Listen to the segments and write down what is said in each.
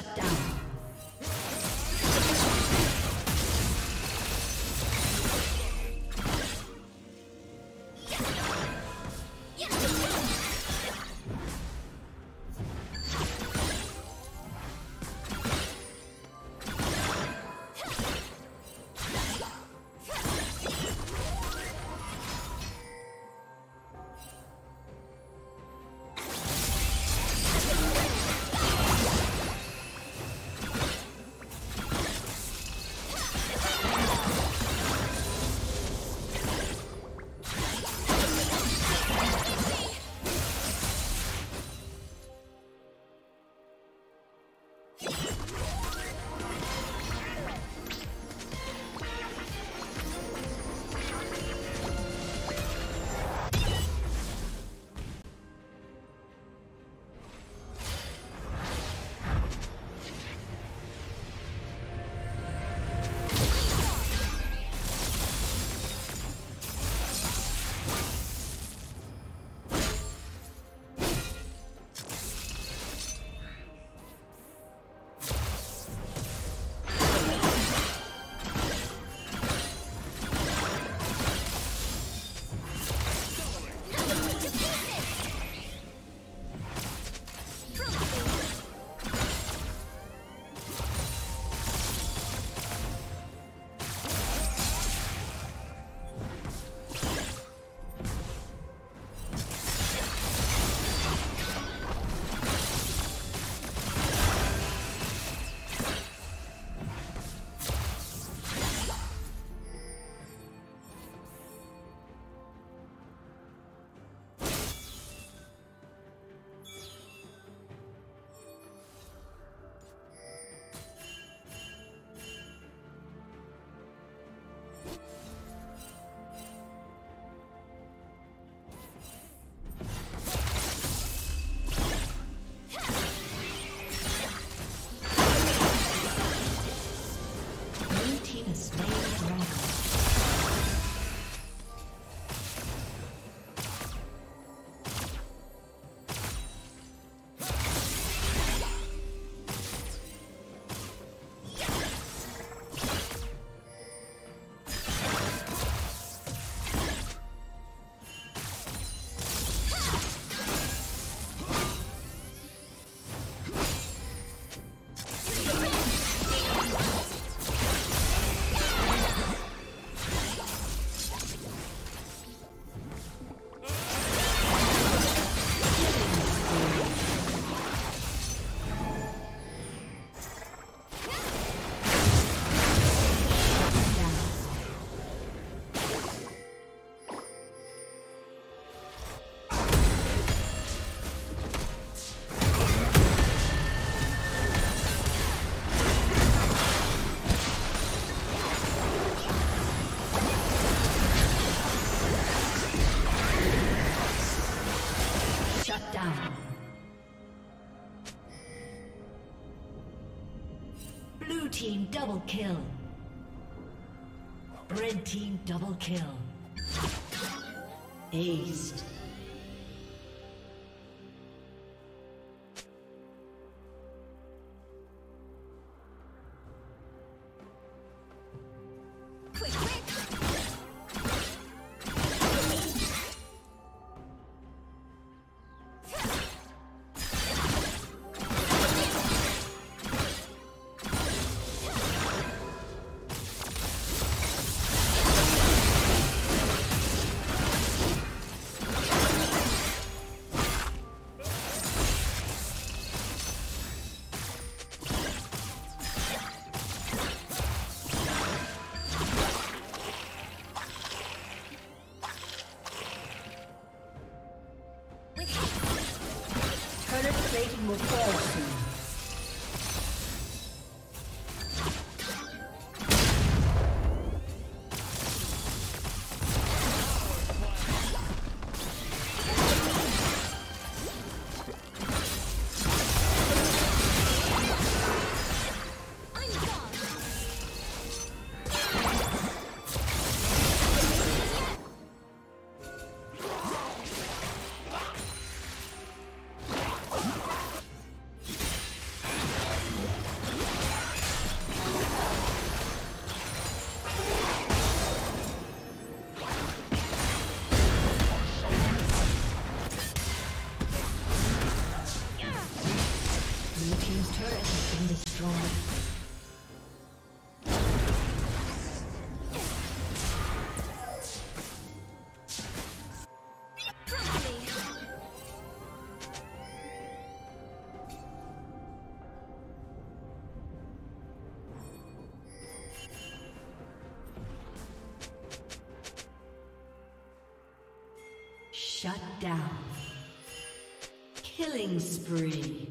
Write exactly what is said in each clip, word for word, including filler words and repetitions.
Shut down. Team double kill. Red team double kill. Aced. Shut down. Killing spree.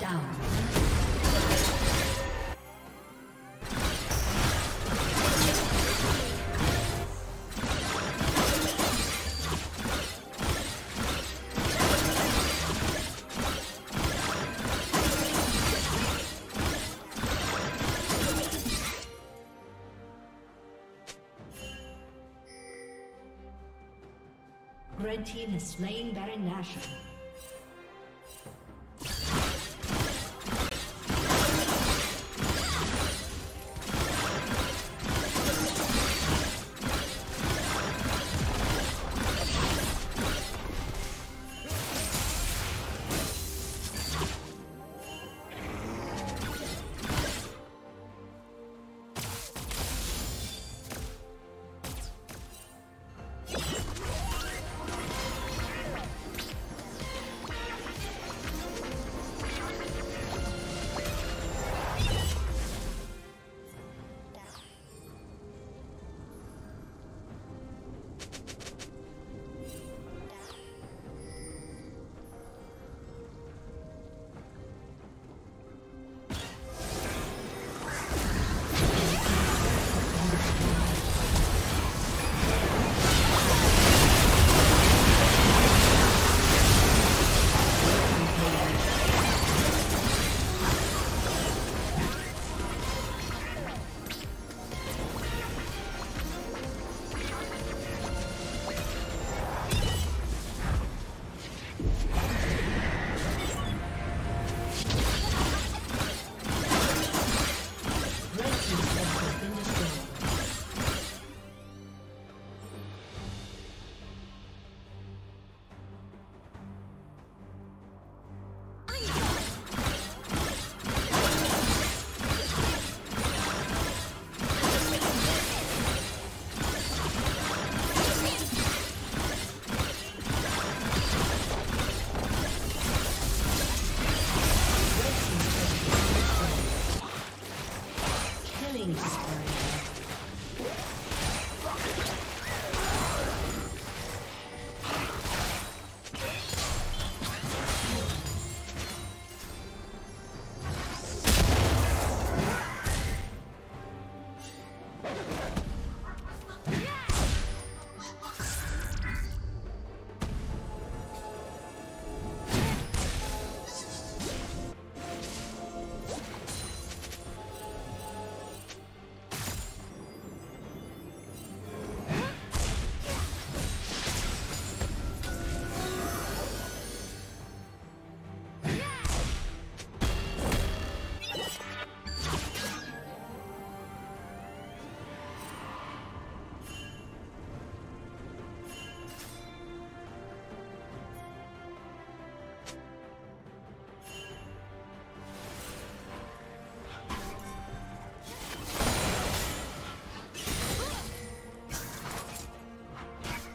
Shut down. Red team has slain Baron Nashor.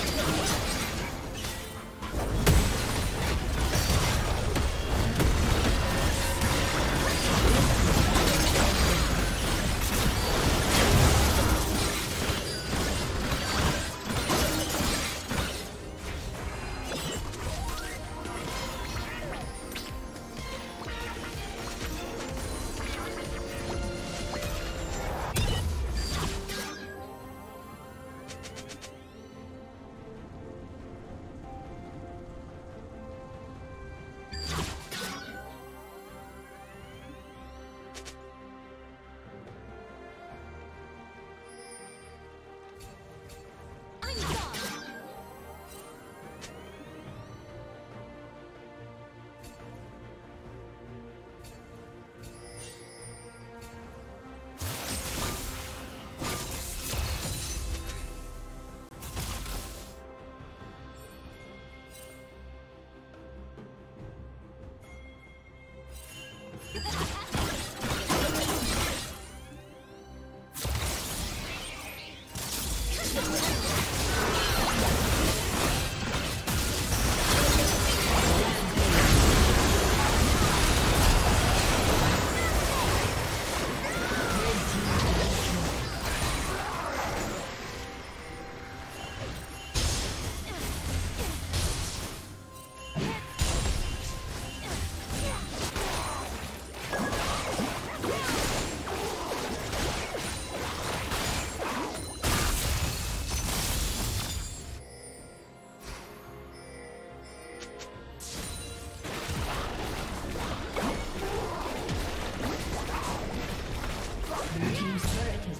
Let's go.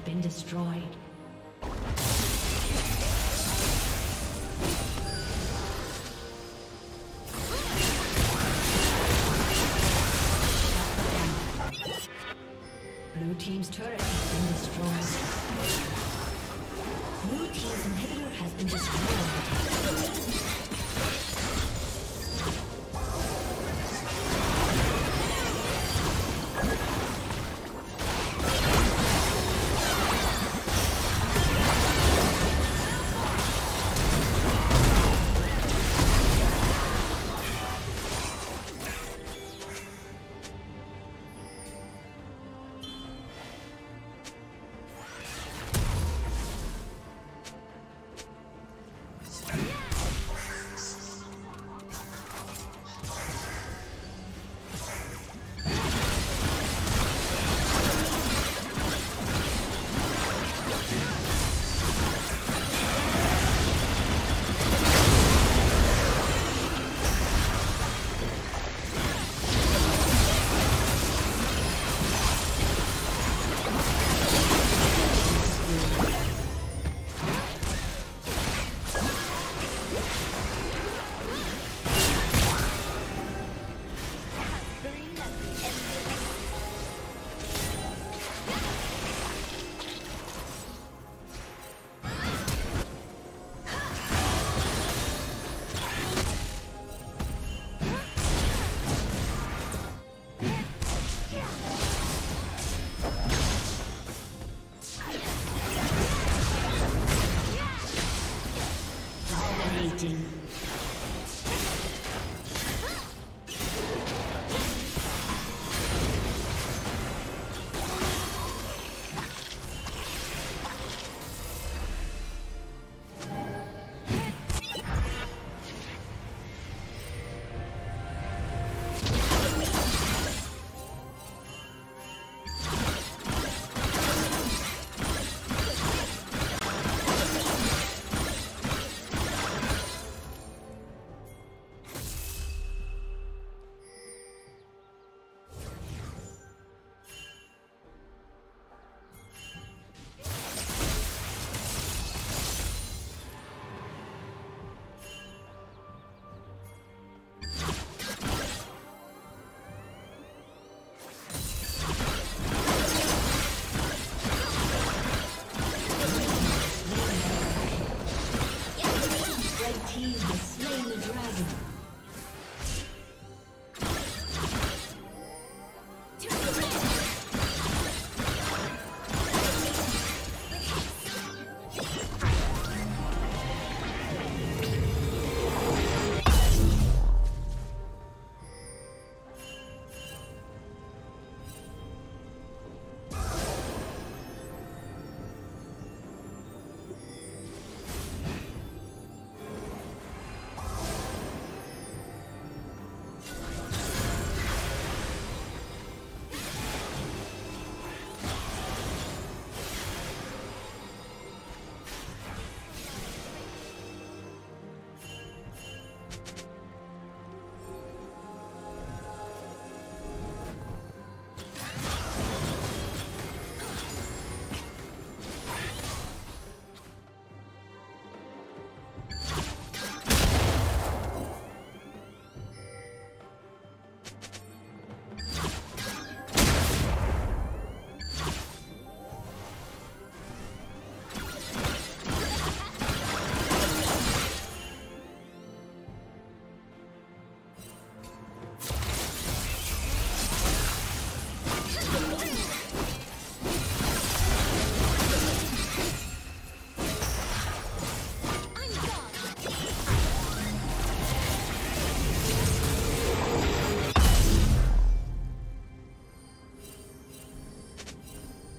been destroyed. Blue team's turret has been destroyed. Blue team's inhibitor has been destroyed.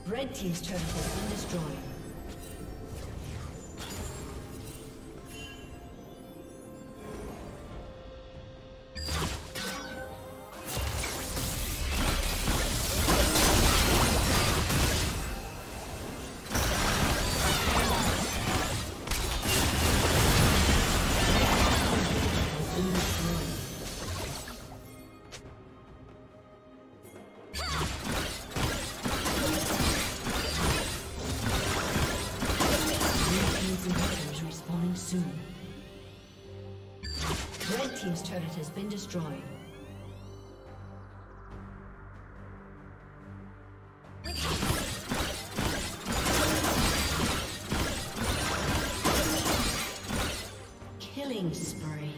Red team's turret has been destroyed. turret has been destroyed. Killing spree.